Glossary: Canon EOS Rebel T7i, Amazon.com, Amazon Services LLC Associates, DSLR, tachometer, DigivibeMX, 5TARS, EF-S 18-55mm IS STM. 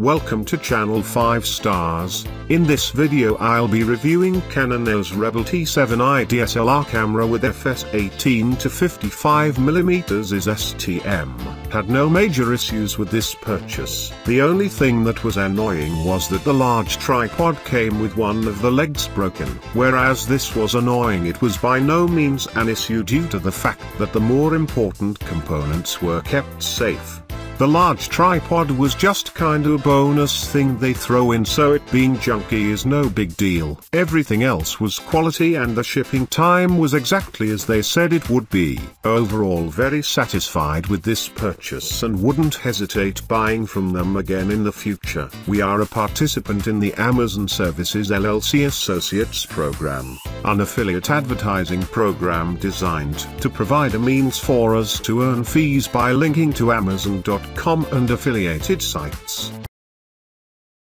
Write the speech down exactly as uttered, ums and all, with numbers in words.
Welcome to channel five stars, in this video I'll be reviewing Canon E O S Rebel T seven i D S L R camera with F S eighteen to fifty-five millimeter is S T M. Had no major issues with this purchase. The only thing that was annoying was that the large tripod came with one of the legs broken. Whereas this was annoying, it was by no means an issue due to the fact that the more important components were kept safe. The large tripod was just kind of a bonus thing they throw in, so it being junky is no big deal. Everything else was quality and the shipping time was exactly as they said it would be. Overall, very satisfied with this purchase and wouldn't hesitate buying from them again in the future. We are a participant in the Amazon Services L L C Associates program, an affiliate advertising program designed to provide a means for us to earn fees by linking to Amazon dot com and affiliated sites.